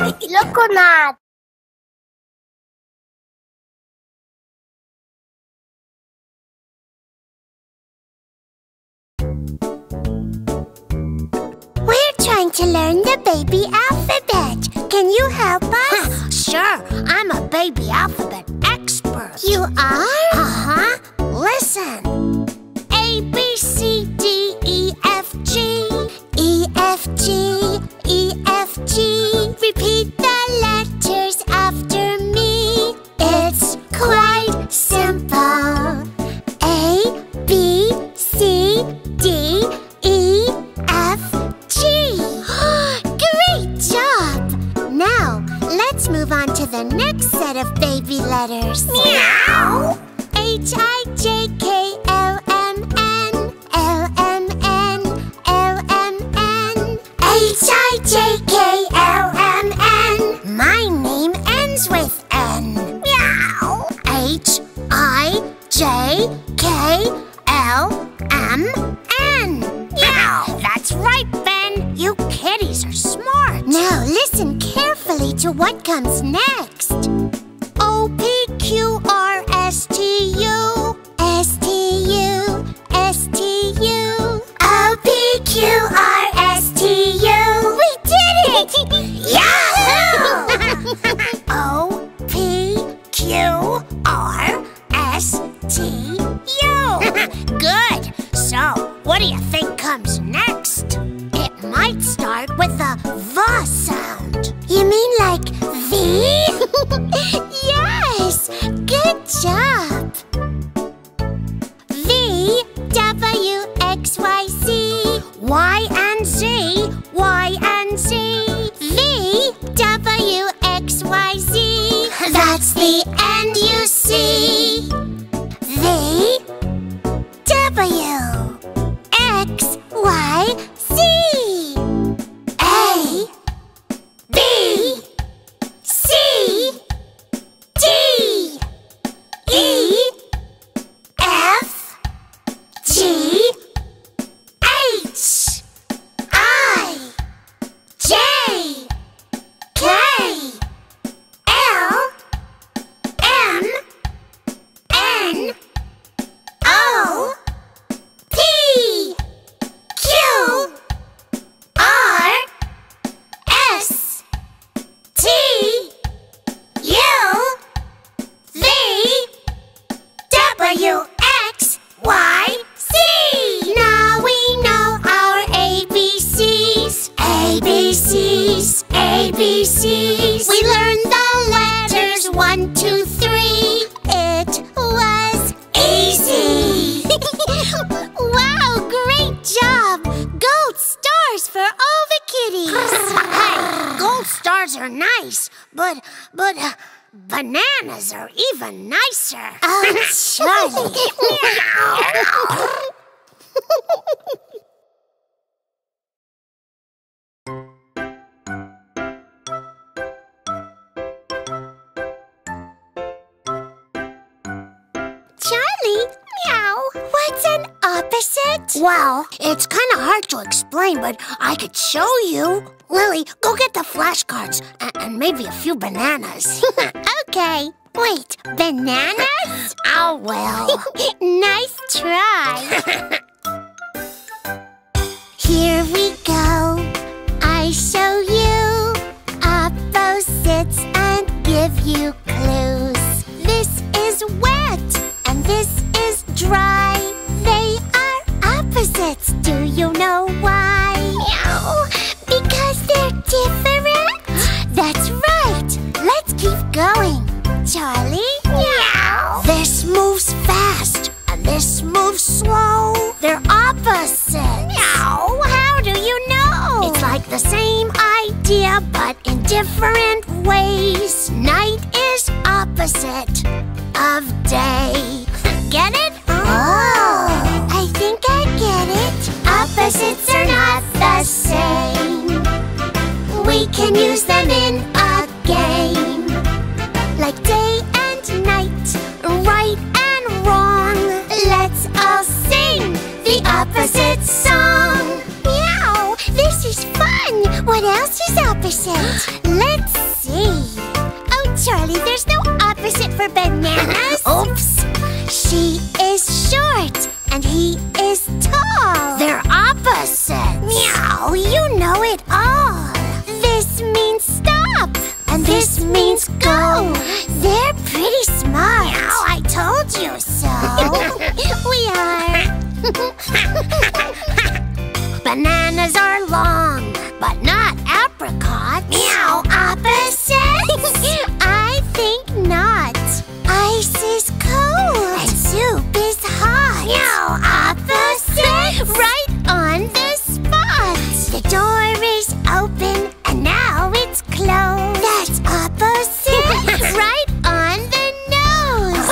Coconut. We're trying to learn the baby alphabet. Can you help us? Sure, I'm a baby alphabet expert. You are? Listen. A, B, C, D, E, F, G. E, F, G, E, F, G. Repeat the letters after me. It's quite simple. A, B, C, D, E, F, G. Great job! Now, let's move on to the next set of baby letters. Meow! H, I, J, K, L, M, N. L, M, N. L, M, N. H, I, J, K, L, M, N. My name ends with N. Meow. H, I, J, K, L, M, N. Meow. That's right, Ben. You kitties are smart. Now listen carefully to what comes next. O, P, Q, R, S, T, U, S, T, U, S, T, U. O, P, Q, R, S, T, U. We did it! Yahoo! O, P, Q, R, S, T, U. Good! So, what do you think comes next? It might start with a V sound. You mean like V? Yes! Good job! V, W, X, Y, Z. Y and Z, Y and Z. V, W, X, Y, Z. That's the end you see. V, W, X, Y, Z. A, B, C, D, E, F, G, H, I, J, K, L, M, N, O, P, Q, R, S, T, U, V, W, X, Y, Z. Now we know our ABCs. ABCs, ABCs. We learned the letters 1, 2, 3. It was easy. Wow, great job. Gold stars for all the kitties. Hey, gold stars are nice, but bananas are even nicer. Oh, Charlie. Charlie, meow. What's an opposite? Well, it's kind of hard to explain, but I could show you. Lily, go get the flashcards and maybe a few bananas. Okay. Wait, bananas? Oh, well. Nice try. Here we go. I show you opposites and give you clues. This is wet and this is dry. They are opposites. Do you know why? Meow. Because they're different? That's right. Let's keep going. Charlie? Meow. This moves fast and this moves slow. They're opposites. Meow. How do you know? It's like the same idea but in different ways. Night is opposite of day. Get it? Oh, I think I get it. Opposites are not the same. We can use them in a game. Like day and night, right and opposite. Let's see. Oh, Charlie, there's no opposite for bananas. Oops. She is short and he is tall. They're opposites. Meow, you know it all. This means stop. And this means go. They're pretty smart. Meow, I told you so. We are. Bananas are long, but not apricots. Meow, opposites? I think not. Ice is cold. And soup is hot. Meow, opposites? Right on the spot. The door is open and now it's closed. That's opposites. Right on the nose.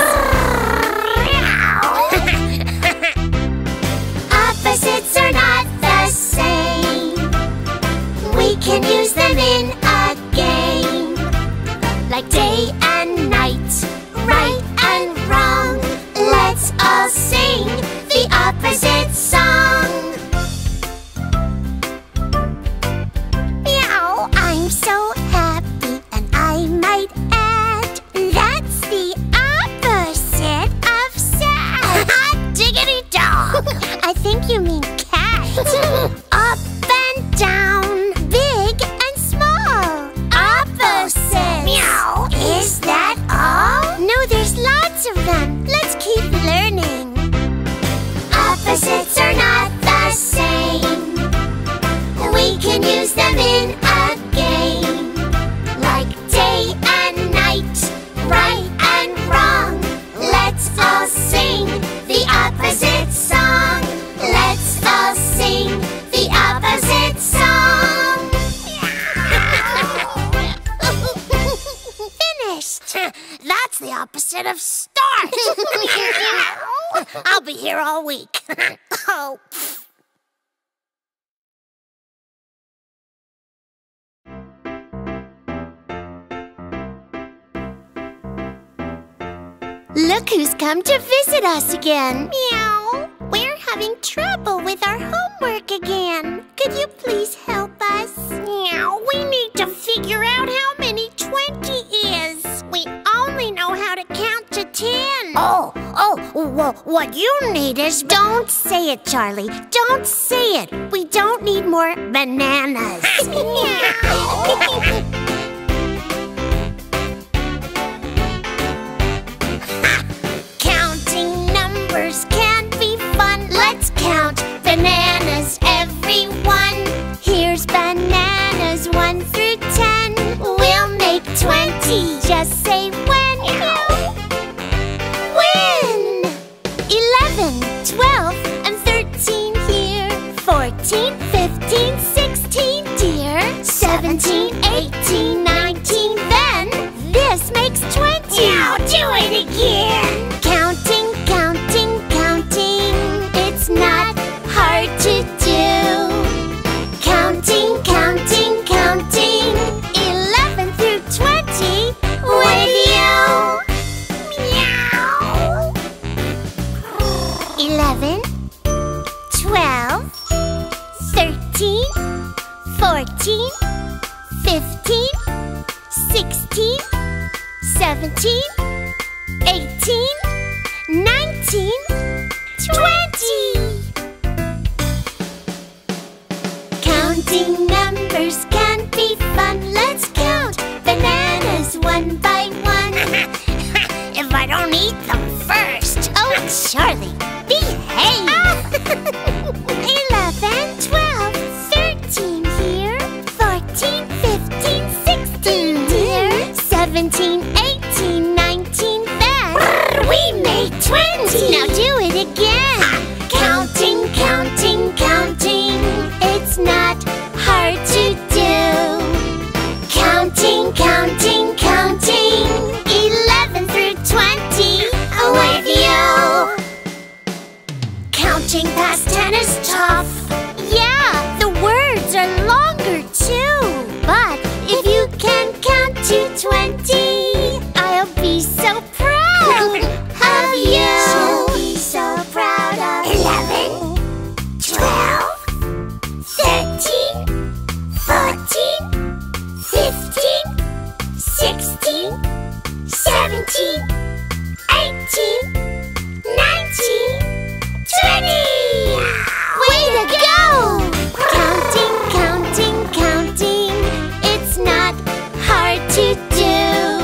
Opposites are not the same. We can use them in a game, like day and night, right and wrong. Let's all sing the opposite song. Meow, I'm so happy, and I might add, that's the opposite of sad. Hot diggity dog. I think you mean cat. Up and down, big and small. Opposites. Meow. Is that all? No, there's lots of them. Let's keep learning. Opposites are not the same. We can use them in a game, like day and night, right and wrong. Let's all sing the opposite song. Let's all sing the opposite song. Finished! That's the opposite of start! I'll be here all week. Oh, pfft. Look who's come to visit us again. Meow. We're having trouble with our homework again. Could you please help us? Meow. We need to figure out how many 20 is. We only know how to count to 10. Well, what you need is... Don't say it, Charlie. Don't say it. We don't need more bananas. Meow. Can be fun. Let's count bananas, everyone. Here's bananas 1 through 10. We'll make 20. Just say when you win. 11, 12, and 13 here. 14, 15, 16, dear. 17, 18, 19, then this makes 20. Now do it again. I'll be so proud of 18, 19, 20! Way to go! Counting, counting, counting, it's not hard to do.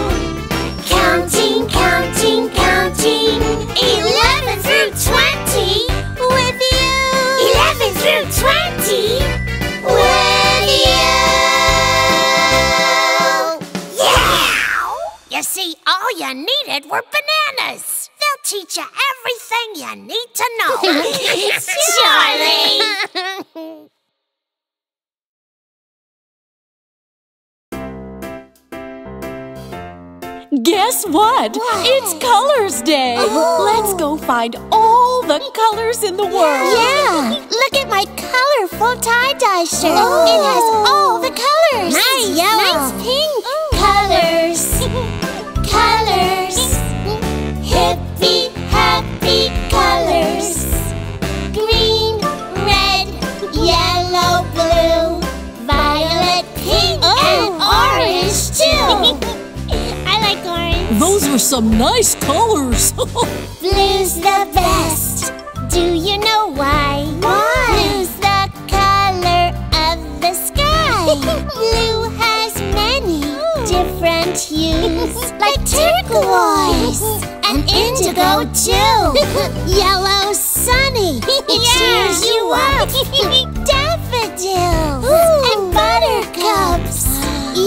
Counting, counting, counting, 11 through 20 with you! 11 through 20 with you! Yeah! You see, all you needed were bananas. They'll teach you everything you need to know. Surely! Guess what? Wow. It's Colors Day! Oh. Let's go find all the colors in the world! Yeah! Look at my colorful tie-dye shirt! Oh. It has all the colors! Nice yellow! Nice pink! Ooh. Colors! Colors! Hippie, happy colors. Green, red, yellow, blue, violet, pink, and orange too. I like orange. Those are some nice colors. Blue's the best. Do you know why? Why? Blue's the color of the sky. Blue has many different hues, like turquoise. And indigo too. Yellow sunny. It cheers you up. Daffodils. Ooh. And buttercups.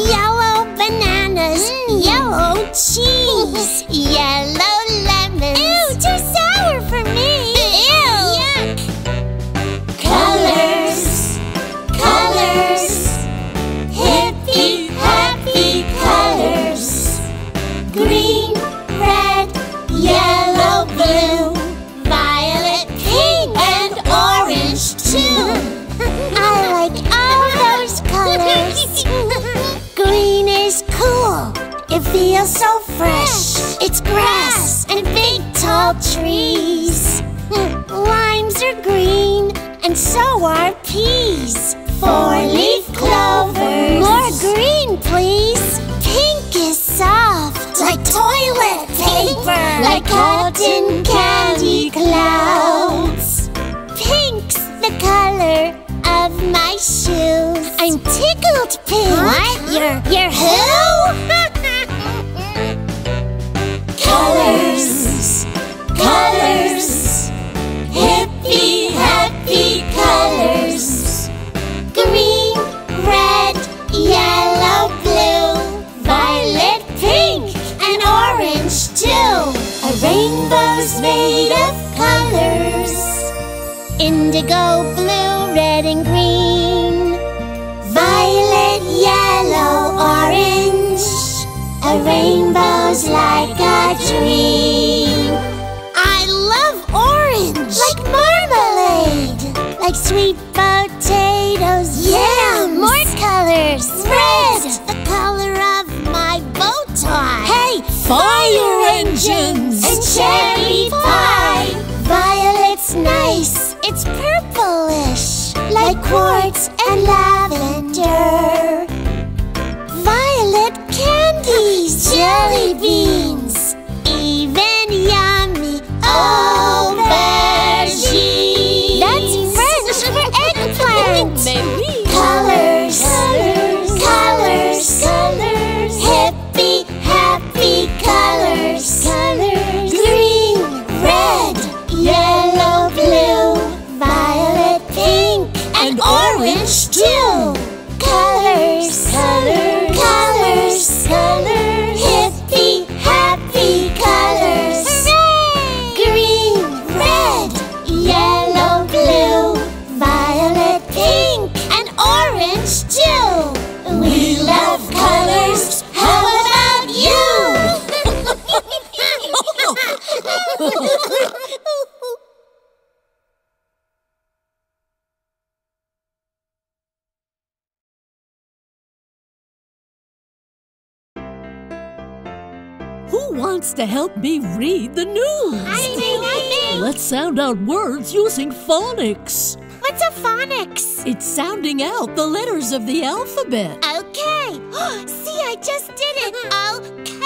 Yellow bananas. Yellow cheese. Yellow lemons. Ew, too sour for me. Ew. Yuck. Colors. Colors. Hippie, happy colors. Green. Yellow, blue, violet, pink, and orange too. I like all those colors. Green is cool. It feels so fresh. It's grass and big tall trees. Limes are green and so are peas. 4-leaf clovers. More green, please. Pink is soft, like toilet paper, like cotton candy clouds. Pink's the color of my shoes. I'm tickled pink. What? You're who? Colors, colors, hippie, happy colors. Green, red, yellow, blue. Violet, pink, and orange too. A rainbow's made of colors. Indigo, blue, red, and green. Violet, yellow, orange. A rainbow's like a dream. I love orange. Like marmalade. Like sweet potatoes. Yeah, more colors. Red, the color of my bow tie. Hey, fire engines and cherry pie. Violet's nice. It's purplish, like quartz and lavender. Violet candies, jelly beans, even yummy aubergine. That's French for eggplant. Maybe. Colors. Colors. Colors. Colors. Hippie, happy colors. Colors. Green, red, yellow, blue, violet, pink, and orange too. Colors. Colors. Colors. Colors. Hippie, happy colors. Hooray! Green, red, yellow, blue, violet, pink, and orange too. We love colors. How about you? Who wants to help me read the news? I do. Let's sound out words using phonics. What's a phonics? It's sounding out the letters of the alphabet. Okay. See, I just did it. Okay.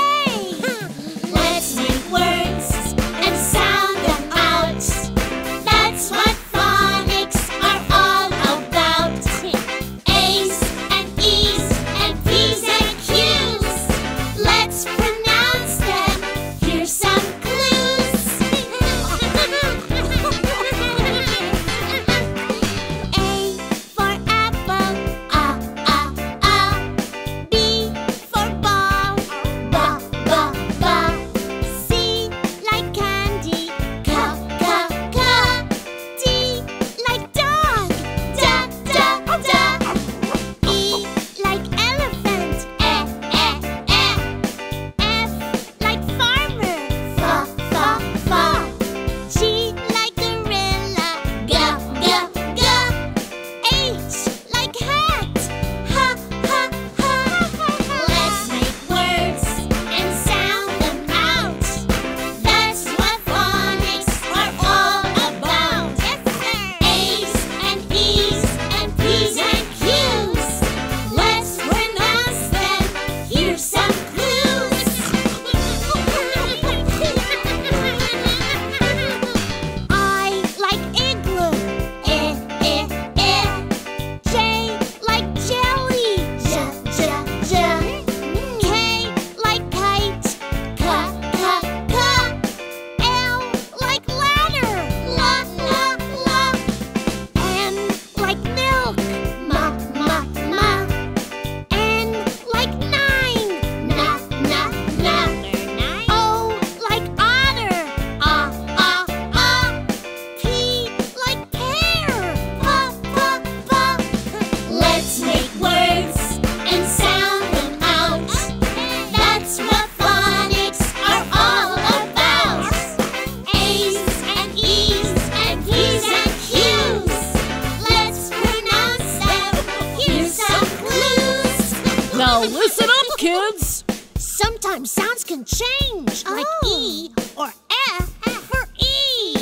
Sometimes sounds can change, like E or E for E.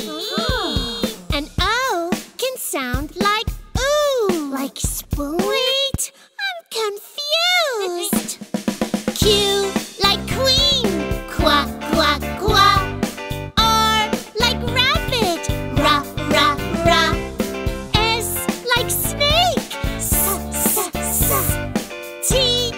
And O can sound like oo. Like spoon. Wait, I'm confused. Q like queen. Qua, qua, qua. R like rabbit. Ra, ra, ra. S like snake. S, s, s. T.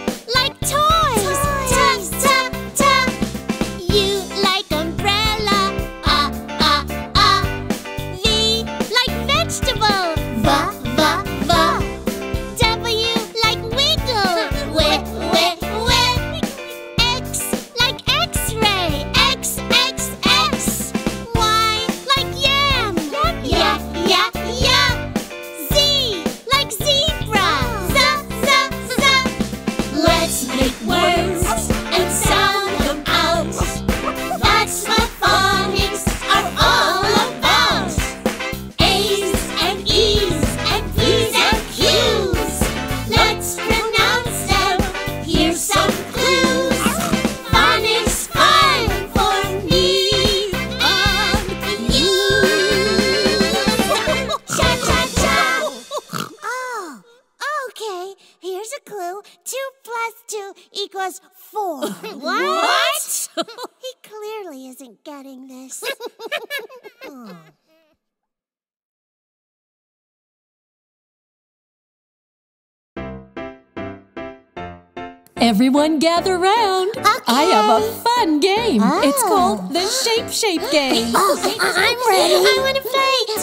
Everyone gather round. Okay. I have a fun game. It's called the Shape Shape Game. I'm ready. I want to play. I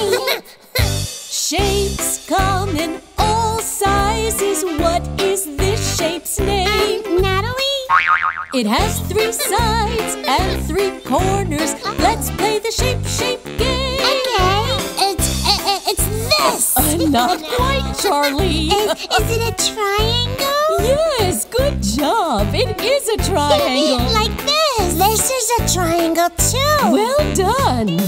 want to play. Shapes come in all sizes. What is this shape's name? Natalie? It has 3 sides and 3 corners. Let's play the Shape Shape Game. Okay. It's this. Not quite, Charlie. Is it a triangle? Yes, good job. It is a triangle. Like this. This is a triangle too. Well done.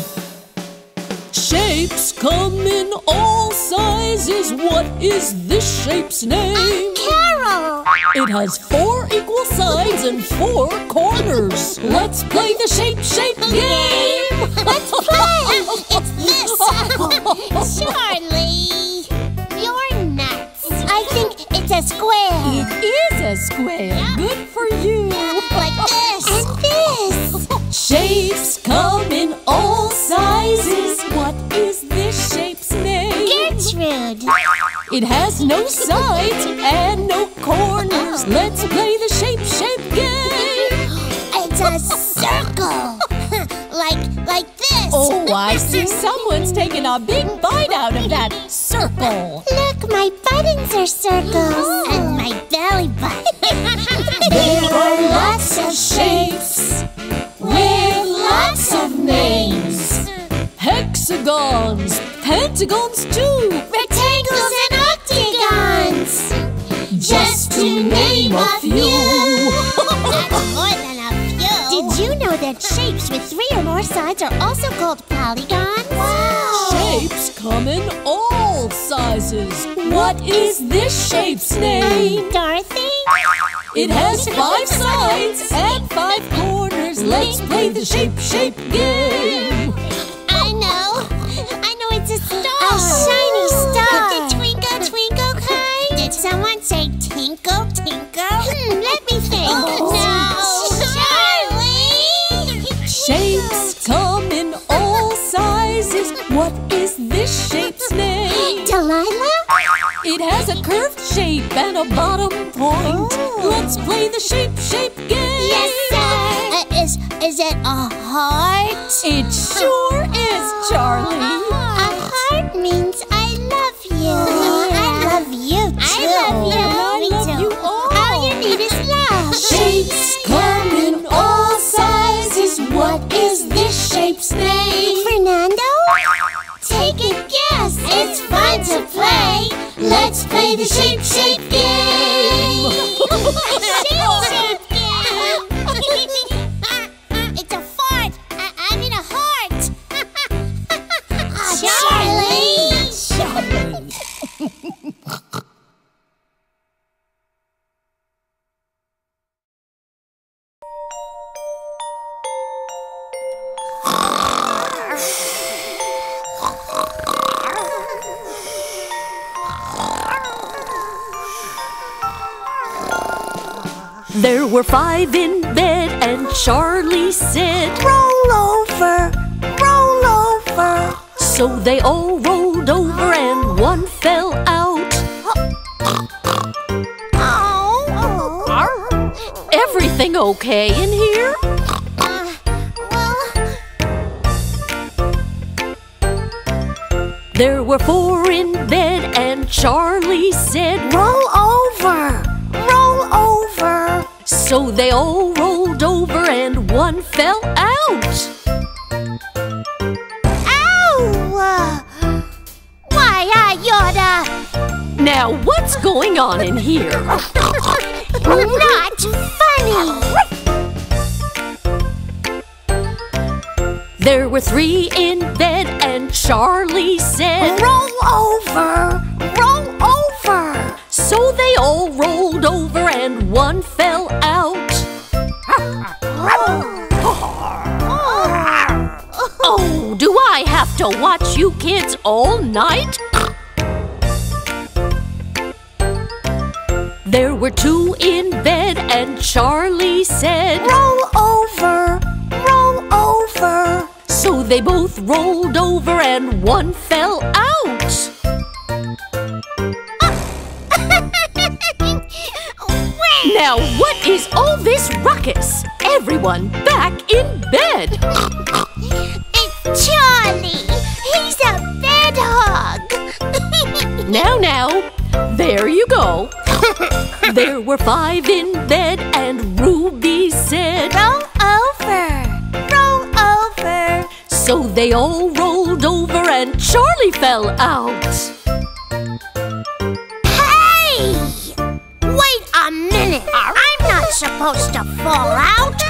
Shapes come in all sizes. What is this shape's name? Carol. It has 4 equal sides and 4 corners. Let's play the Shape Shape Game. Let's play. It's this. Charlie, you're nuts. I think it's a square. It is a square. Yeah. Good for you. Like this. And this. Shapes come in all sizes. What is this shape's name? Gertrude. It has no sides and no corners. Let's play the Shape Shape Game. It's a circle. Like this. Oh, I see someone's taking a big bite out of that circle. Look, my buttons are circles. And my belly button. There are lots of shapes with lots of names. Hexagons, pentagons too. Rectangles and octagons. Just to name a few. That's more than a few. Did you know that shapes with 3 or more sides are also called polygons? Wow! Shapes come in all sizes. What is this shape's name? Dorothy? It has 5 sides and 5 corners. Let's play the Shape Shape Game. I know it's a star. A shiny star. With the twinkle twinkle kind. Did someone say tinkle tinkle? Let me think. Shapes come in all sizes. What is this shape's name? Delilah? It has a curved shape and a bottom point. Let's play the Shape Shape Game. Yes, sir. Is it a heart? It sure is, Charlie. A heart means I love you. I love you, too. I love you. I love you all. All you need is love. Shapes come in all sizes. What is this shape's name? Fernando? Take a guess. It's fun to play. Let's play the Shape Shape Game. Shape Shape Game. It's a fart. I mean a heart. Charlie. There were five in bed and Charlie said, roll over, roll over. So they all rolled over and one fell out. Everything okay in here? Well. There were four in bed and Charlie said, roll over, roll over. So they all rolled over and one fell out. Ow! Why, Yoda! Now what's going on in here? Not funny! There were three in bed and Charlie said, roll over, roll over. So they all rolled over and one fell out. Oh, do I have to watch you kids all night? There were two in bed and Charlie said, roll over, roll over. So they both rolled over and one fell out. Now what is all this ruckus? Everyone back in bed. It's Charlie. He's a bed hog. Now, there you go. There were five in bed and Ruby said, roll over, roll over. So they all rolled over and Charlie fell out. Hey! Wait a minute! I'm not supposed to fall out!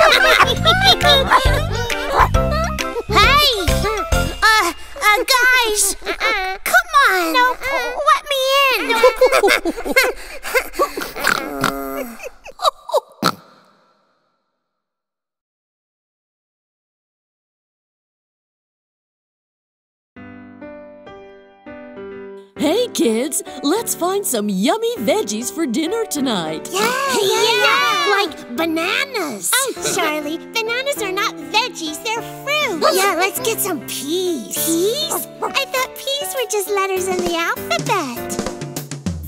Hey! Guys! Come on! No, let me in! Hey kids, let's find some yummy veggies for dinner tonight. Yeah. Like bananas. Oh, Charlie, bananas are not veggies, they're fruit. Yeah, let's get some peas. Peas? I thought peas were just letters in the alphabet.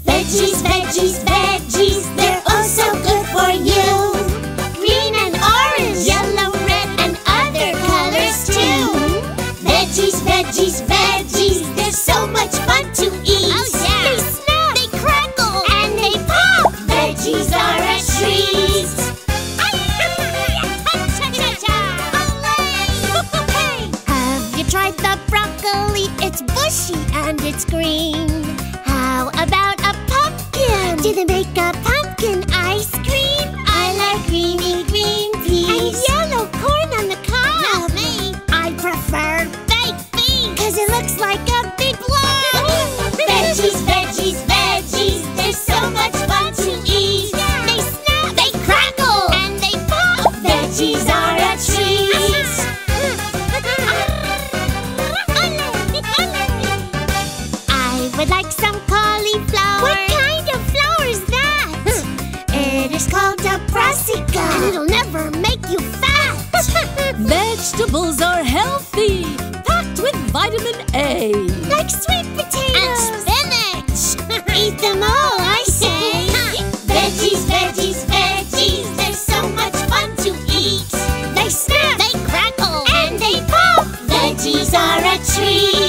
Veggies, veggies, veggies, they're oh so good for you. Green and orange, yellow, red, and other colors too. Veggies, veggies, veggies, they're so much fun to eat. Oh, yeah. They snap, they crackle, and they pop. Veggies are a treat. Have you tried the broccoli? It's bushy and it's green. How about a pumpkin? Do they make a pumpkin ice cream? I like greeny green peas. And yellow corn on the cob. Not me. I prefer baked beans, 'cause it looks like a big blob. Veggies, veggies, veggies, they're so much fun to eat. Yeah. They snap, they crackle, and they pop. Veggies are a treat. I would like some cauliflower. What kind of flower is that? It is called a brassica, and it'll never make you fat. Vegetables are healthy, packed with vitamin A. Like sweet potatoes and spinach. Eat them all, I say. Veggies, veggies, veggies, they're so much fun to eat. They snap, they crackle, and they pop. Veggies are a treat.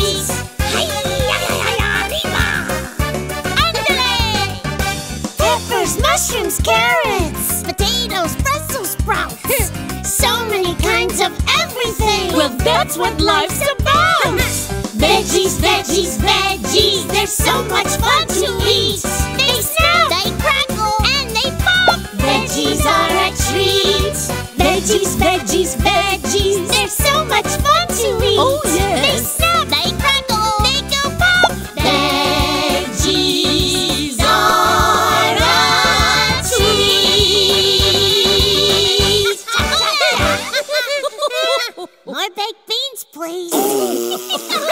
Peppers, mushrooms, carrots, potatoes, Brussels sprouts. So many kinds of everything. Well, that's what life's about. Veggies, veggies, veggies, they're so much fun to eat. They snap, they crackle, and they pop. Veggies are a treat. Veggies, veggies, veggies, they're so much fun to eat. Oh, yes. They snap, they crackle, they go pop. Veggies are a treat. More baked beans. hands, please. Oops.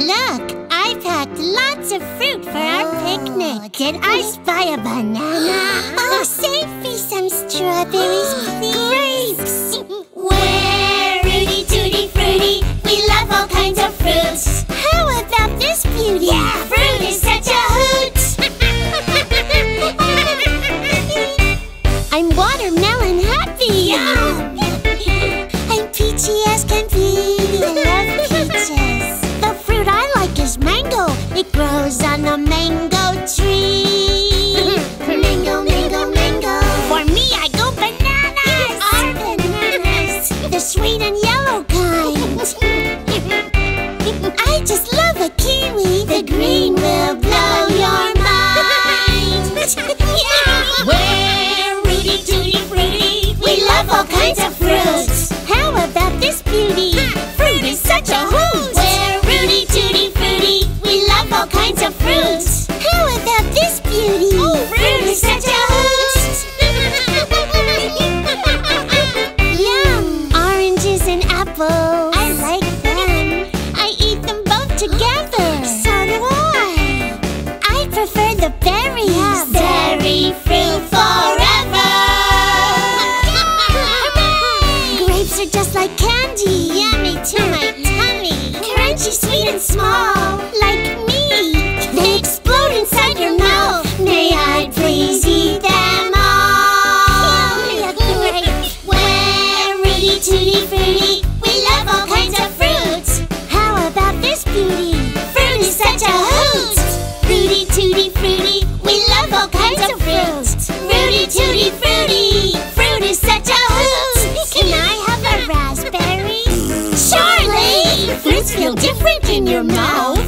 Look, I packed lots of fruit for our picnic. Did I spy a banana? Oh, save me some strawberries, please. Grapes. We're Rooty Tooty Fruity. We love all kinds of fruits. How about this beauty? Yeah, fruit is such a hoot. I'm watermelon happy. Yum. I'm peachy as can be. I love peaches. Mango, it grows on a mango tree. Mango, mango, mango. For me, I go bananas. Yes, our bananas. The sweet and yellow kind. I just love a kiwi. The green will blow your mind. Yeah. We're Rooty Tooty Fruity. We love all kinds of fruits. How about this beauty? Fruit is such a hoot. All kinds of fruits. How about this beauty? Oh, fruit is such a hoot. Yum! Oranges and apples. I like them. I eat them both together. So do I. I prefer the berries. Yeah, berry fruit forever. Grapes are just like candy. Yummy to my tummy. Crunchy, sweet, and small. Like me. They explode inside your mouth. May I please eat them all? We're Rooty Tooty Fruity. We love all kinds of fruits. How about this beauty? Fruit is such a hoot. Rooty Tooty Fruity. We love all kinds of fruits. Rooty Tooty Fruity. Fruit is such a hoot. Can I have a raspberry? Surely! Fruits feel different in your mouth.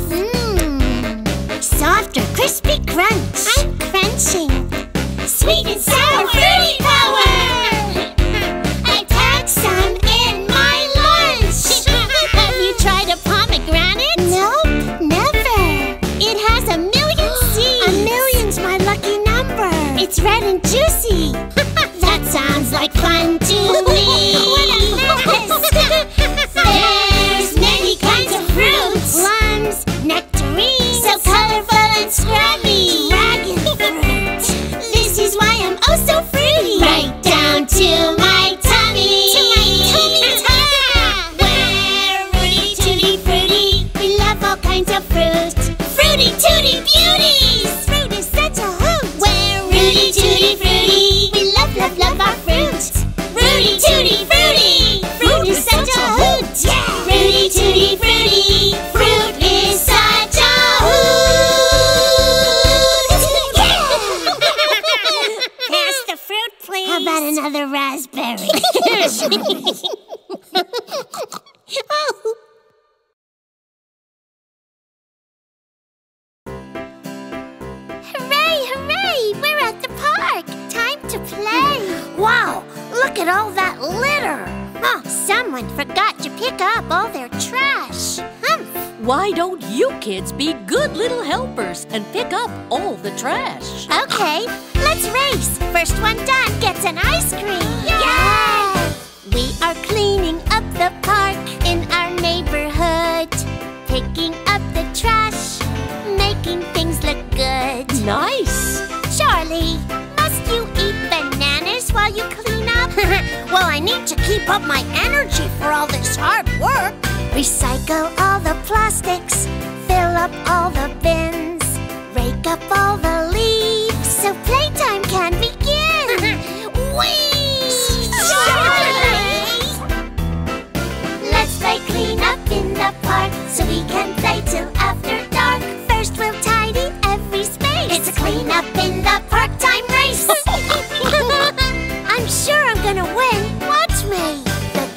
Softer, crispy crunch. I'm crunching. Sweet and sour fruity power. I packed some in my lunch. Have you tried a pomegranate? Nope, never. It has 1,000,000 seeds. 1,000,000's my lucky number. It's red and juicy. That sounds like fun to me. What a mess. There's many kinds of fruits. Plums, nectarines. So colorful. Scrubby dragon fruit. This is why I'm oh so fruity. Right down to my tummy. To my tummy. We're Rooty Tooty Fruity. We love all kinds of fruit. Fruity Tooty Beauties. Fruit is such a hoot. We're Rooty Tooty Fruity. We love, love, love our fruit. Rooty Tooty Fruity. Fruit is such a hoot. Yeah. Rooty Tooty Fruity. Fruit is such a hoot. How about another raspberry? Oh. Hooray, hooray! We're at the park! Time to play! Wow! Look at all that litter! Oh, someone forgot to pick up all their trash. Why don't you kids be good little helpers and pick up all the trash? Okay, let's race. First one done gets an ice cream. Yay! We are cleaning up the park in our neighborhood. Picking up the trash, making things look good. Nice! Charlie, must you eat bananas while you clean up? Well, I need to keep up my energy for all this hard work. Recycle all the plastics, fill up all the bins, rake up all the leaves so playtime can begin. Whee! Charlie! Let's play clean up in the park so we can play till after dark. First we'll tidy every space. It's a clean up in the park time race. I'm sure I'm gonna win. Watch me.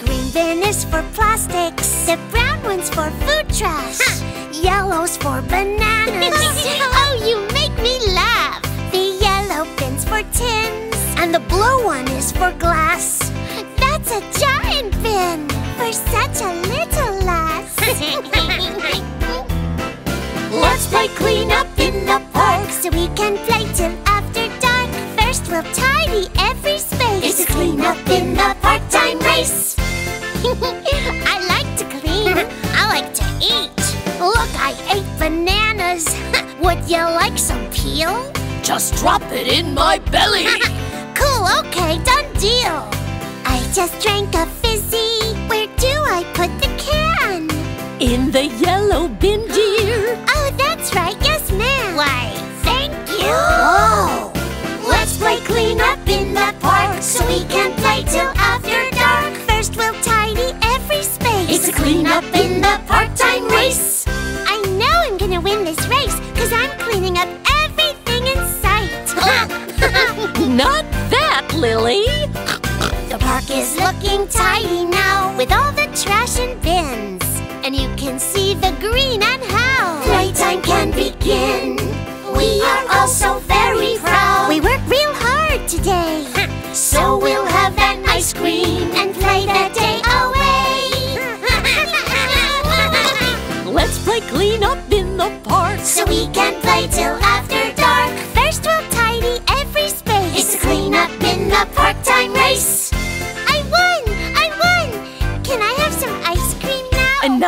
Green bin is for plastics. The brown one's for food trash. Yellow's for bananas. Oh, you make me laugh. The yellow bin's for tins. And the blue one is for glass. That's a giant bin for such a little lass. Let's play clean up. in the park, so we can play till after dark. First we'll tidy every space. It's a clean up in the part-time race. I like to clean. I like to eat. Look, I ate bananas. Would you like some peel? Just drop it in my belly. Cool, okay, done deal. I just drank a fizzy. Where do I put the can? In the yellow bin, dear. Oh, that's right, yes ma'am. Why, thank you. Whoa. Let's play clean up in the park, so we can play till after dark. First we'll tidy every space. It's a clean up in the part-time race. I know I'm gonna win this race, cause I'm cleaning up everything in sight. Not that, Lily. The park is looking tidy now, with all the trash and bins. And you can see the green and how playtime can begin. We are all so very proud. We worked real hard today. So we'll have an ice cream and play the day away. Let's play clean up in the park, so we can play till after dark. First we'll tidy every space. It's a clean up in the part-time race.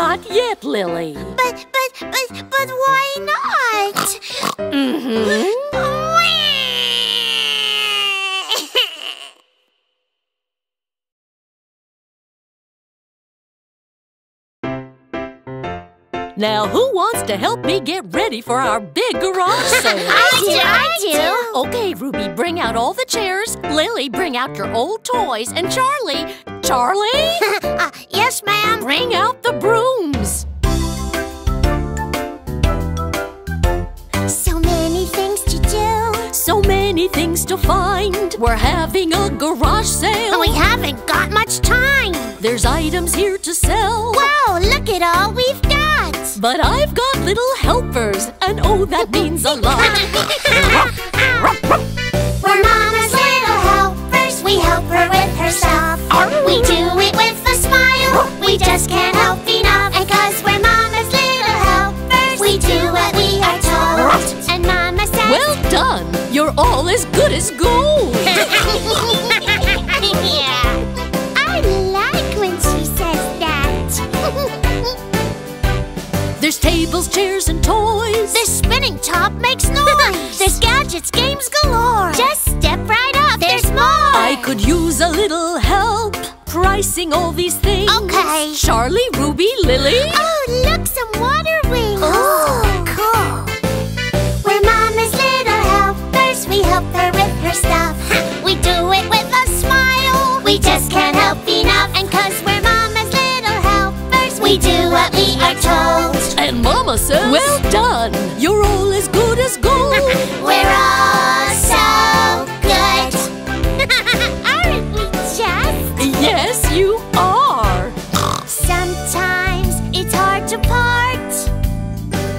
Not yet, Lily. But why not? Now, who wants to help me get ready for our big garage sale? I do. Okay, Ruby, bring out all the chairs. Lily, bring out your old toys. And Charlie... Charlie? Yes, ma'am. Bring out the brooms. So many things to do. So many things to find. We're having a garage sale. And we haven't got much time. There's items here to sell. Wow, look at all we've got. But I've got little helpers. And oh, that means a lot. We're Mama's little helpers. We help her with herself. We do it with a smile. We just can't help enough. And cause we're Mama's little helpers, we do what we are told. And Mama says, well done, you're all as good as gold. Yeah. I like when she says that. There's tables, chairs, and toys. This spinning top makes noise. There's gadgets, games galore. Just step right up, there's more. I could use a little help pricing all these things. Okay. Charlie, Ruby, Lily. Oh, look, some water wings. Oh, cool. We're Mama's little helpers. We help her with her stuff. We do it with a smile. We just can't help enough. And cause we're Mama's little helpers, we do what we are told. And Mama says, well done, you're all as good as gold. We're all so yes, you are! Sometimes it's hard to part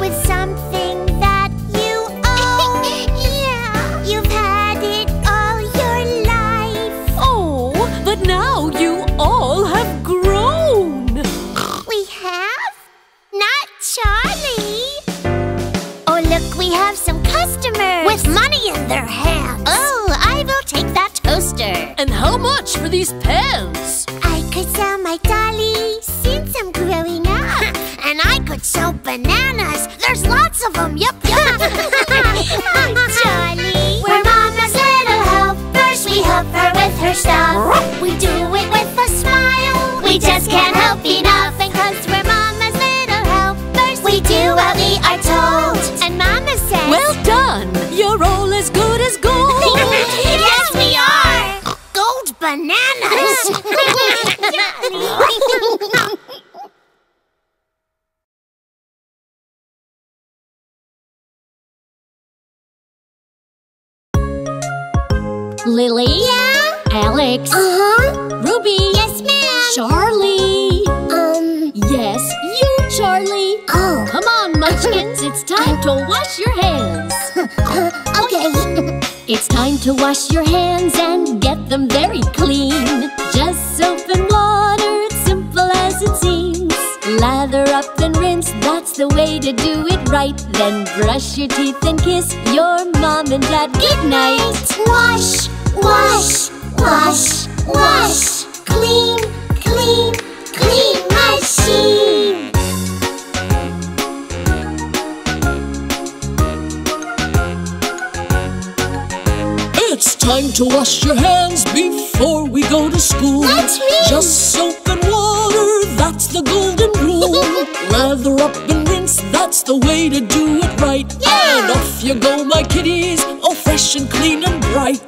with something that you owe. Yeah. You've had it all your life. Oh, but now you all have grown. We have? Not Charlie. Oh, look, we have some customers with money in their hands. Oh, I will take that. And how much for these pens? I could sell my dolly since I'm growing up. And I could sell bananas. There's lots of them, yup, yup. Oh, Charlie. We're Mama's little helpers. We help her with her stuff. We do it with a smile. We just can't help enough. And cause we're Mama's little helpers, we do what we are told. And Mama says, well done, you're all as good as gold. Yes, we are. Bananas! Lily? Yeah? Alex? Uh-huh. Ruby? Yes, ma'am. Charlie? Yes, you, Charlie. Oh. Come on, Munchkins, it's time to wash your hands. Okay. It's time to wash your hands and get them very clean. Just soap and water, it's simple as it seems. Lather up and rinse. parents, that's the way to do it right. Then brush your teeth and kiss your mom and dad goodnight. Wash, wash, wash, wash. Clean, clean, clean machine. It's time to wash your hands before we go to school. That's me. Just soap and water, that's the golden rule. Lather up and rinse, that's the way to do it right. Yeah. And off you go, my kiddies, all fresh and clean and bright.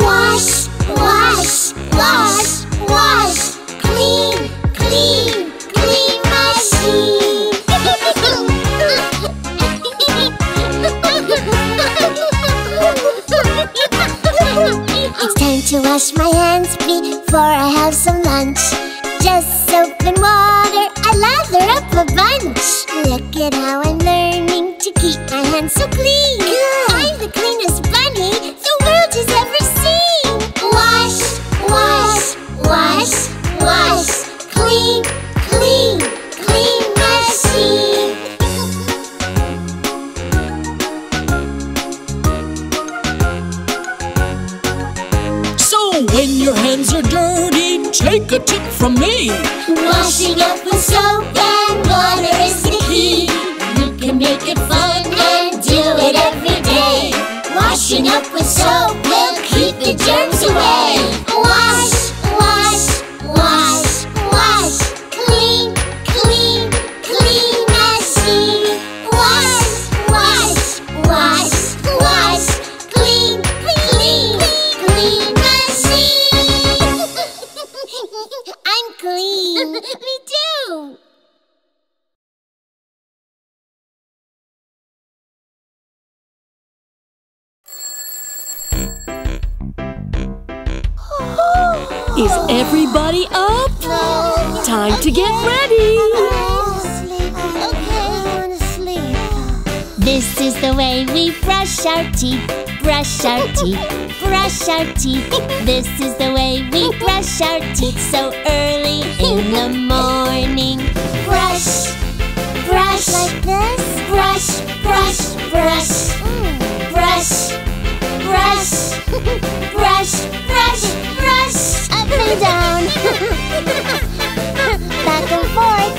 Wash, wash, wash, wash. Clean, clean, clean machine. It's time to wash my hands before I have some lunch. Just soap and water, I lather up a bunch. Look at how I'm learning to keep my hands so clean. Good. I'm the cleanest bunny the world has ever seen. Wash, wash, wash, wash. Clean, clean, clean machine. So when your hands are dirty, take a tip from me. Washing up with soap and water is the key. You can make it fun and do it every day. Washing up with soap will keep the germs away. Wash, wash, wash. Me too! Is everybody up? No. Time to get ready! Okay. This is the way we brush our teeth. Brush our teeth, brush our teeth. This is the way we brush our teeth so early in the morning. Brush, brush like this. Brush, brush, brush. Brush, brush, brush, brush, brush. Up and down, back and forth.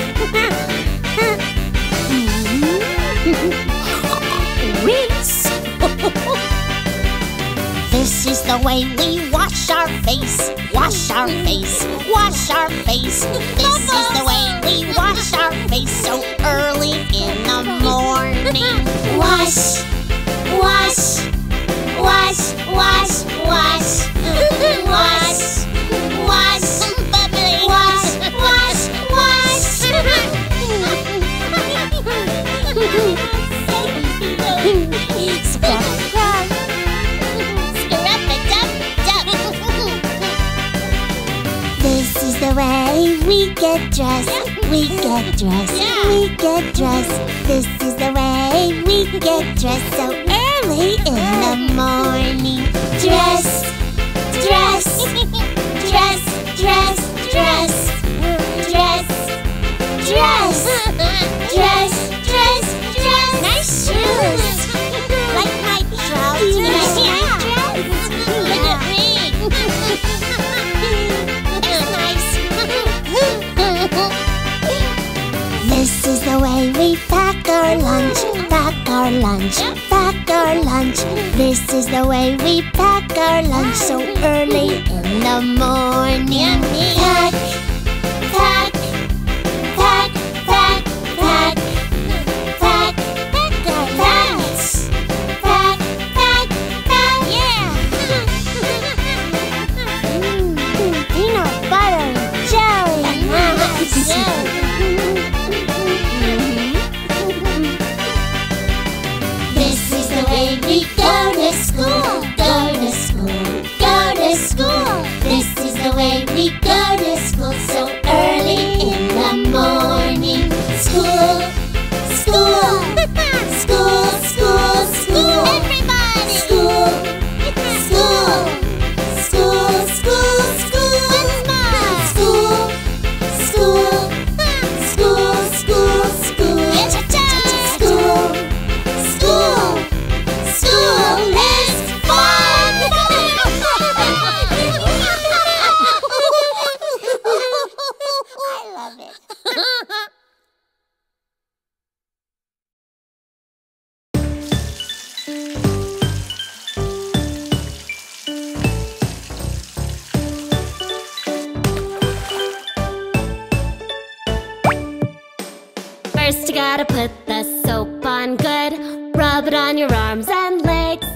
Rinse. This is the way we wash our face, wash our face, wash our face. This is the way we wash our face so early in the morning. Wash, wash, wash, wash, wash, wash, wash, wash, wash, wash. Scruff, scruff. This is the way we get dressed, we get dressed, yeah. We get dressed. This is the way we get dressed so early in the morning. Dress, dress, dress, dress, dress, dress, dress, dress, dress, dress. Nice shoes. Like my trousers. Look at me. This is the way we pack our lunch, pack our lunch, pack our lunch. This is the way we pack our lunch so early in the morning. Pack, pack, pack, pack, pack, pack, pack our lunch. Pack, pack, pack. Yeah. Peanut butter. This is the way we go to school, go to school, go to school. This is the way we go to school so early in the morning. School, school, school, school, school. Everybody! School, school, school, school, school. School, school, school, school. gotta put the soap on good. Rub it on your arms and legs.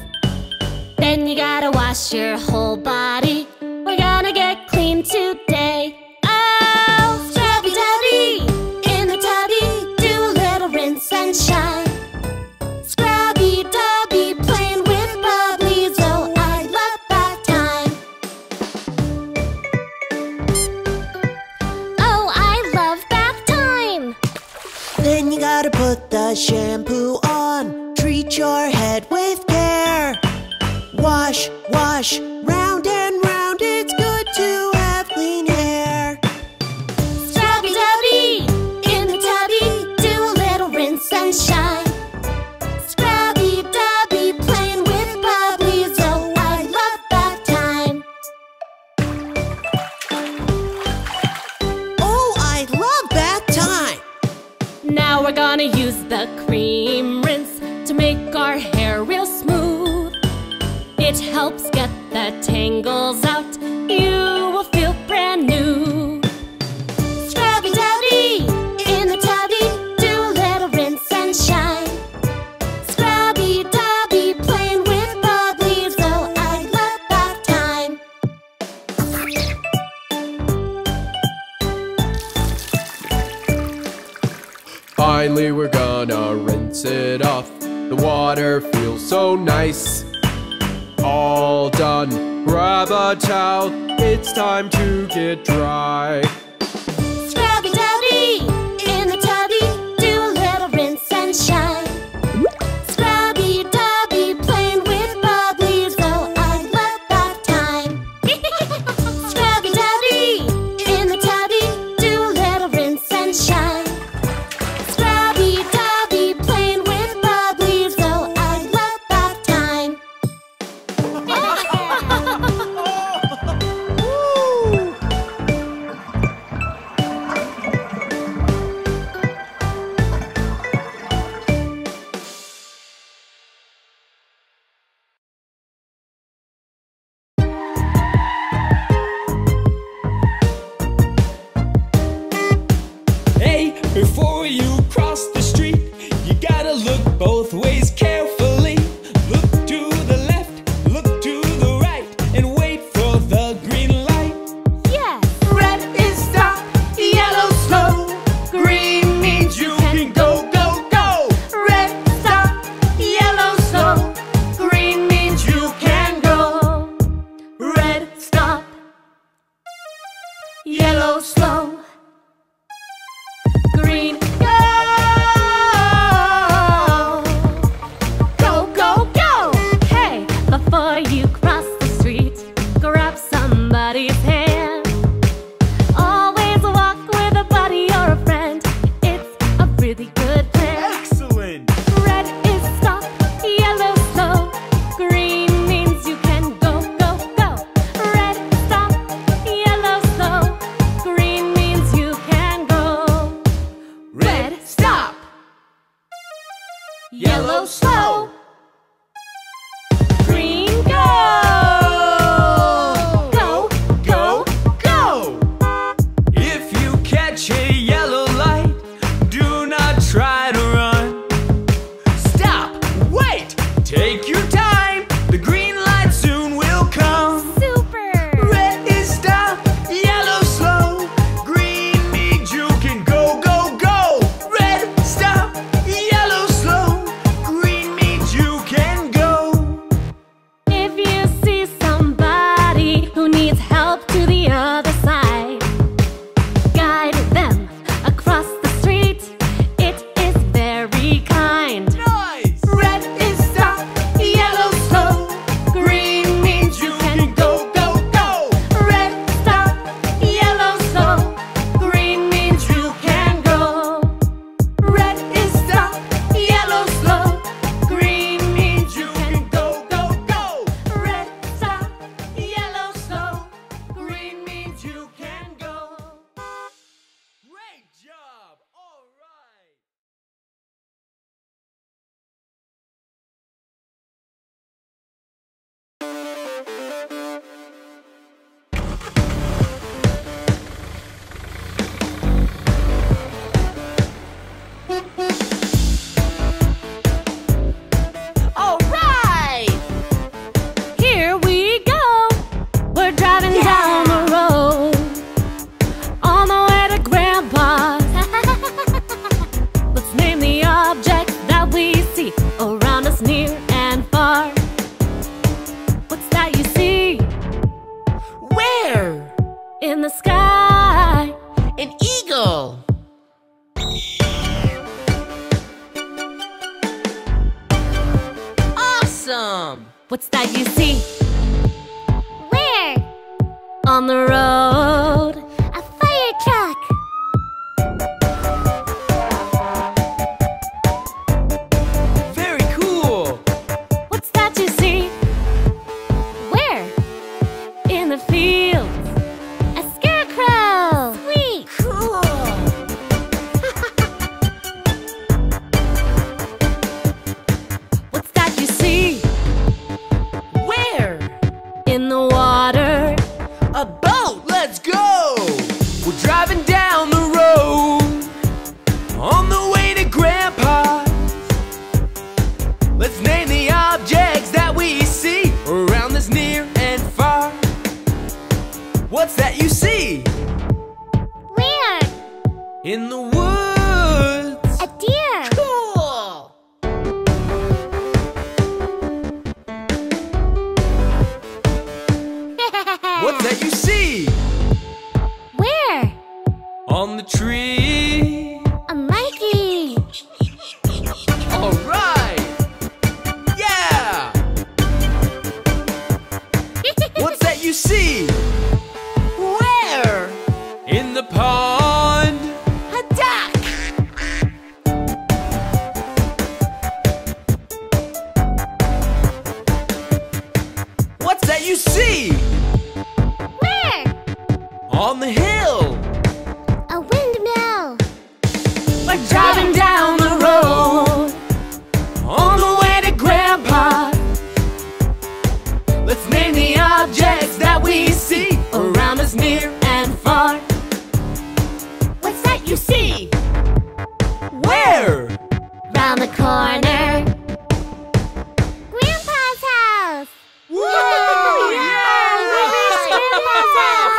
Then you gotta wash your whole body. We're gonna get clean today. Oh, scrubby dubby, in the tubby, do a little rinse and shine. Scrubby dubby, playing with bubblies, oh, I love bath time. Oh, I love bath time. Then you gotta put the shampoo on. Treat your head with care. Wash, wash, round and round, it's good to have clean hair. Scrubby dubby, in the tubby, do a little rinse and shine. Scrubby dubby, playing with bubblies, oh, I love bath time. Oh, I love bath time. Now we're gonna use the cream rinse to make our hair real smooth. It helps get the tangles out. You will feel brand new. Scrubby dubby, in the tubby, do a little rinse and shine. Scrubby dubby, playing with bubblies, oh, I love bath time. Finally, we're gonna rinse it off. The water feels so nice. All done, grab a towel, it's time to get dry. Scrubby dubby, in the tubby, do a little rinse and shine. Scrubby dubby, playing with bubblies, oh, I love bath time. Scrubby dubby, in the tubby, do a little rinse and shine. Scrubby dubby, playing with bubblies, oh, I love bath time. Hey, before you cross the street, you gotta look both ways carefully. Look to the left, look to the right, and wait for the green light. Yeah. Red is stop, yellow slow, green means you can go, go, go. Red stop, yellow slow, green means you can go. Red stop, yellow slow. Green, go! Go, go, go! Hey, before you cross the street, grab somebody's hand. Always walk with a buddy or a friend. It's a really good plan. Excellent! Red is stop, yellow slow. Green means you can go, go, go. Red, stop, yellow slow. Green means you can go. Red, stop! Yellow, slow! Green, go! Awesome! What's that you see? Where? On the road. A fire truck. Very cool! What's that you see? Where? In the fields. A scarecrow. Sweet! Cool! In the water. A boat! Let's go! We're driving down the road, on the way to Grandpa's. Let's name the objects that we see around us near and far. What's that you see? Where? In the woods. A deer. Cool! What's that you see? Where? On the tree. A monkey. All right. Yeah. What's that you see? Where? In the pond. A duck. What's that you see? On the hill! A windmill! We're driving down the road, on the way to Grandpa. Let's name the objects that we see around us near and far. What's that you see? Where? Round the corner. Grandpa's house! Whoa! Yeah! We reached Grandpa's house!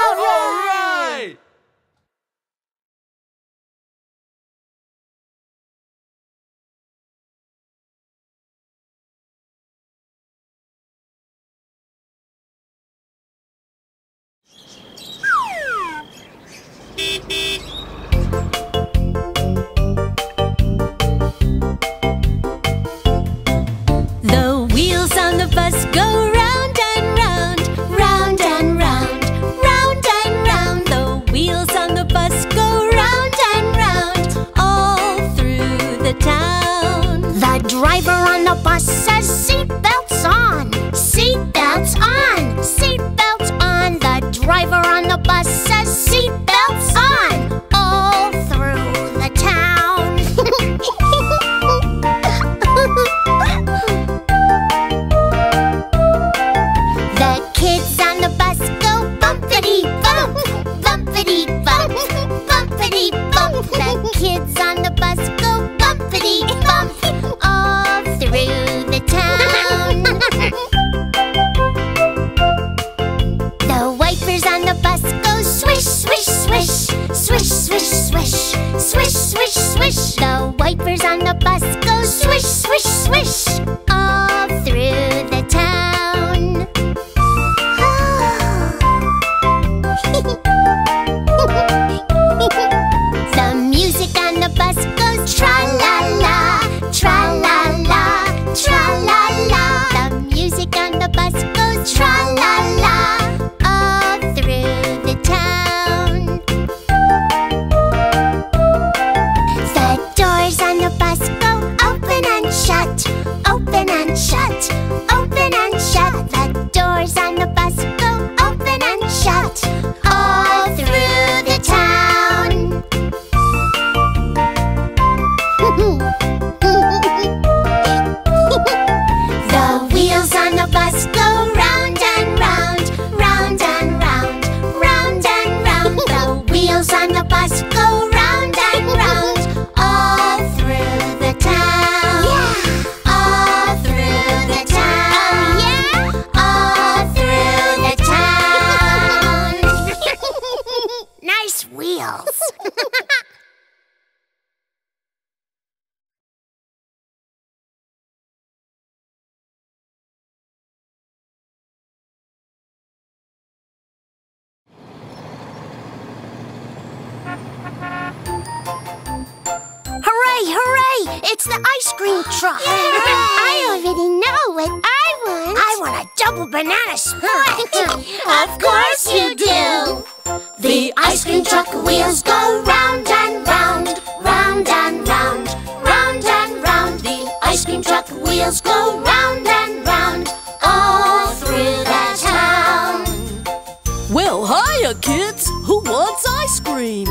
The wheels on the bus go round and round, round and round, round and round. The wheels on the bus go round and round, all through the town. The driver on the bus says seatbelts on, seatbelts on, seatbelts on. The driver on the bus says seatbelts on, all through the town. The kids on the bus go bumpity-bump, bumpity-bump, bumpity-bump. The kids on the bus go bumpity-bump, all through the town. The wipers on the bus go swish, swish, swish, swish, swish, swish, swish, swish, swish. The wipers on the bus go swish, swish, swish, all through the town. The music on the bus goes tra-la-la, tra-la-la, tra-la-la. The music on the bus goes tra-la-la, all through the town. The doors on the bus go open and shut, open and shut, open and shut. The doors on the bus go open and shut, all through the town. The wheels on the bus go round and round, round and round, round and round. The wheels on the bus go round and round, all through the town. Yeah. All through the town. Yeah. All through the town. Nice wheels. Hooray, hooray! It's the ice cream truck! Yay! I already know what double banana split. Of course you do. The ice cream truck wheels go round and round, round and round, round and round. The ice cream truck wheels go round and round, all through the town. Well, hiya, kids. Who wants ice cream?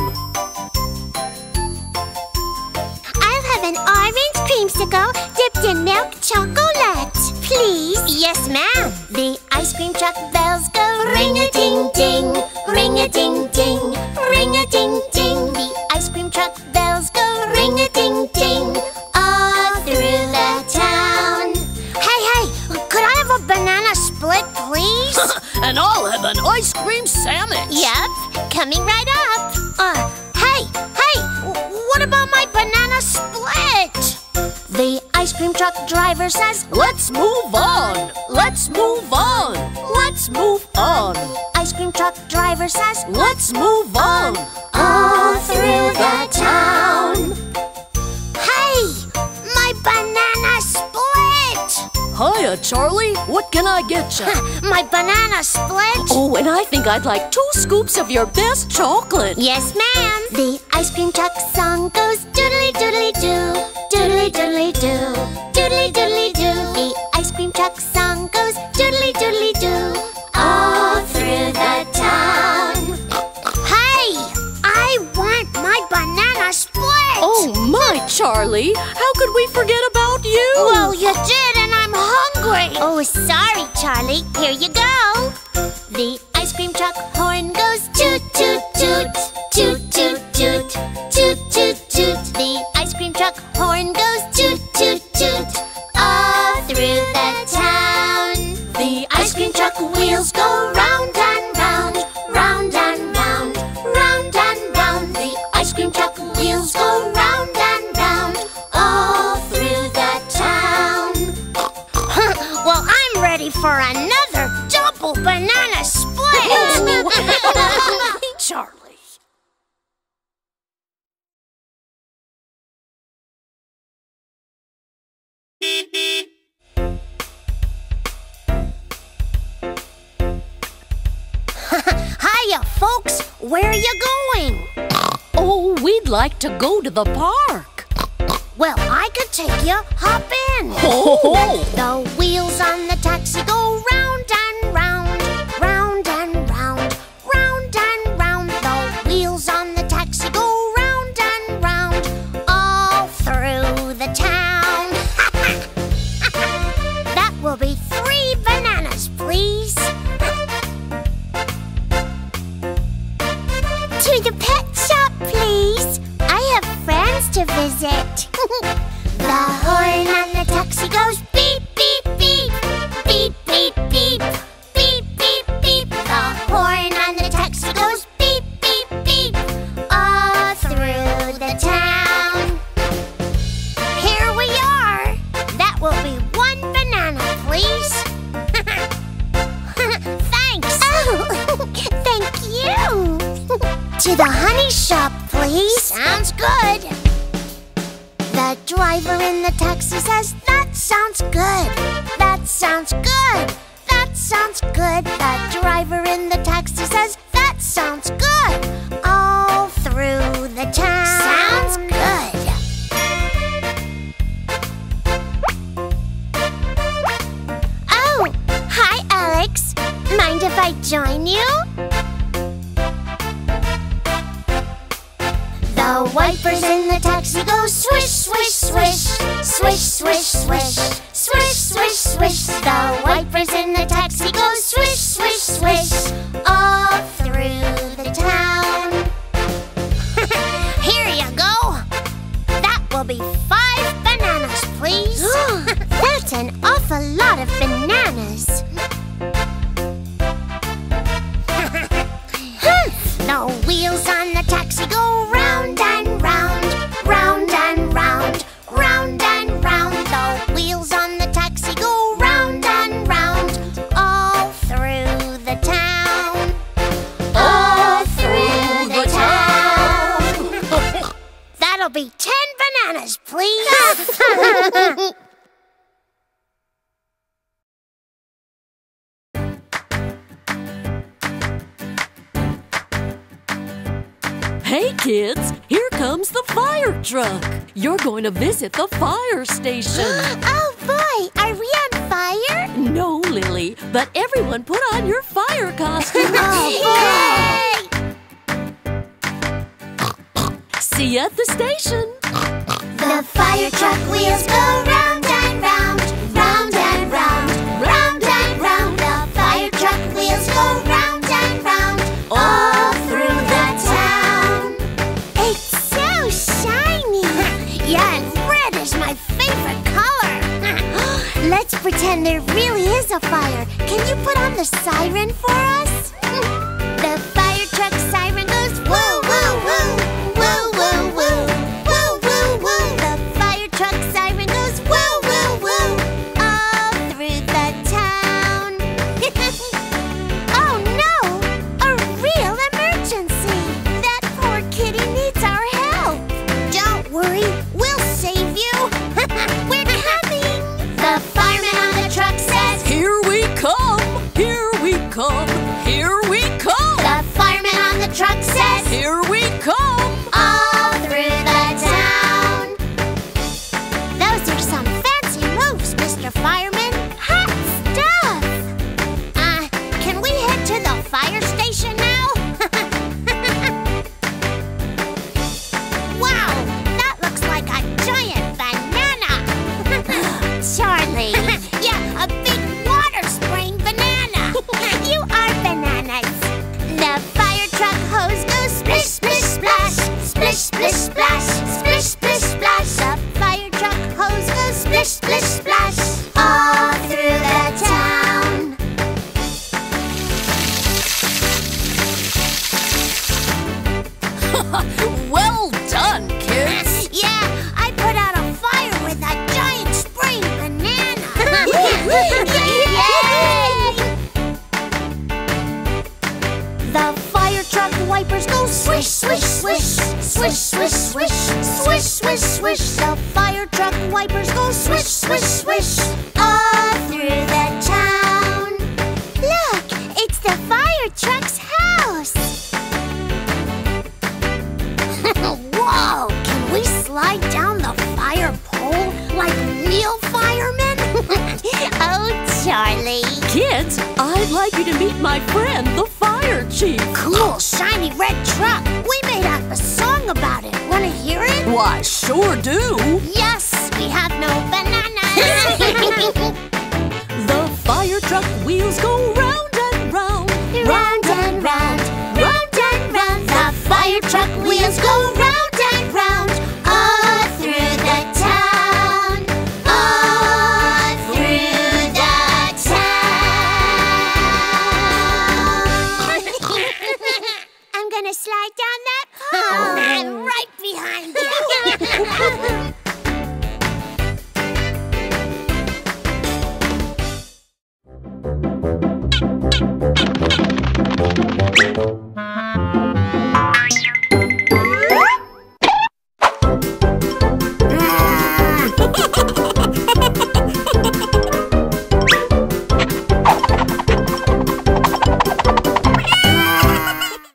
I'll have an orange creamsicle dipped in milk chocolate, please. Yes, ma'am. The ice cream truck bells go ring-a-ding-ding, ring-a-ding-ding, ring-a-ding-ding. The ice cream truck bells go ring-a-ding-ding all through the town. Hey, hey, could I have a banana split, please? And I'll have an ice cream sandwich. Yep, coming right up. Hey, what about my banana split? The ice cream truck driver says, let's move on, let's move on, let's move on. Ice cream truck driver says, let's move on, all through the town. Hey, my banana split! Hiya, Charlie, what can I get you? My banana split? Oh, and I think I'd like 2 scoops of your best chocolate. Yes, ma'am. The ice cream truck song goes doodly-doodly-doo. Doodly-doodly-doo, doodly-doodly-doo. The ice cream truck song goes doodly-doodly-doo all through the town. Hey, I want my banana split. Oh my, Charlie, how could we forget about you? Well, you did, and I'm hungry. Oh, sorry, Charlie, here you go. The ice cream truck horn goes toot-toot-toot, toot-toot-toot, toot-toot-toot. The ice cream truck horn goes toot-toot-toot all through the town. The ice cream truck wheels go round and round, round and round, round and round. The ice cream truck wheels go round and round all through the town. Well, I'm ready for another double banana split. Charlie. Hiya, folks. Where are you going? Oh, we'd like to go to the park. Well, I could take you. Hop in. Oh. The wheels on the taxi go round and round, round and round, round and round. The wheels on the taxi go round and round all through the town. That will be 3 bananas, please. To the pet shop, please. I have friends to visit. The horn on the taxi goes beep, beep, beep, beep, beep, beep, beep, beep, beep. The horn on the taxi goes beep, beep, beep, all through the town. Here we are. That will be 1 banana, please. Thanks. Oh, thank you. To the honey shop, please. Sounds good. The driver in the taxi says, that sounds good, that sounds good, that sounds good. The driver in the taxi says, that sounds good, all through the town. Sounds good. Oh, hi, Alex. Mind if I join you? The wipers in the taxi go swish, swish, swish, swish, swish, swish, swish, swish, swish. The wipers in the taxi go swish, swish, swish, all through the town. Here you go. That will be 5 bananas, please. That's an awful lot of bananas. The wheels on the taxi go round and round, round and round, round and round. The wheels on the taxi go round and round all through the town. All through the town. That'll be 10 bananas, please. Hey kids, here comes the fire truck. You're going to visit the fire station. Oh boy, are we on fire? No, Lily, but everyone put on your fire costume. Oh, boy. See you at the station. The fire truck wheels go round and round, round and round, round and round. The fire truck wheels go round and round, all through the town. It's so shiny. Yeah, and red is my favorite color. Let's pretend there really is a fire. Can you put on the siren for us? The fire truck siren goes woo, woo, woo, woo, woo, woo.